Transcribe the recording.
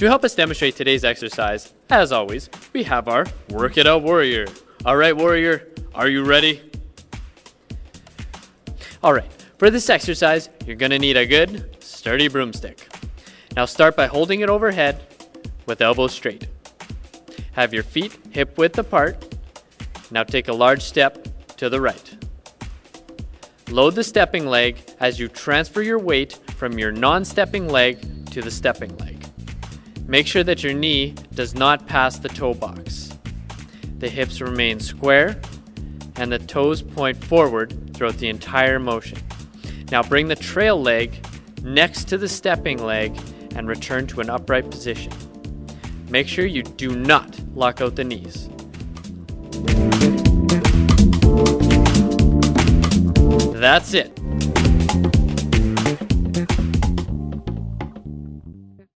To help us demonstrate today's exercise, as always, we have our Work It Out Warrior. All right, warrior, are you ready? All right, for this exercise, you're gonna need a good, sturdy broomstick. Now start by holding it overhead with elbows straight. Have your feet hip width apart. Now take a large step to the right. Load the stepping leg as you transfer your weight from your non-stepping leg to the stepping leg. Make sure that your knee does not pass the toe box. The hips remain square and the toes point forward throughout the entire motion. Now bring the trail leg next to the stepping leg and return to an upright position. Make sure you do not lock out the knees. That's it.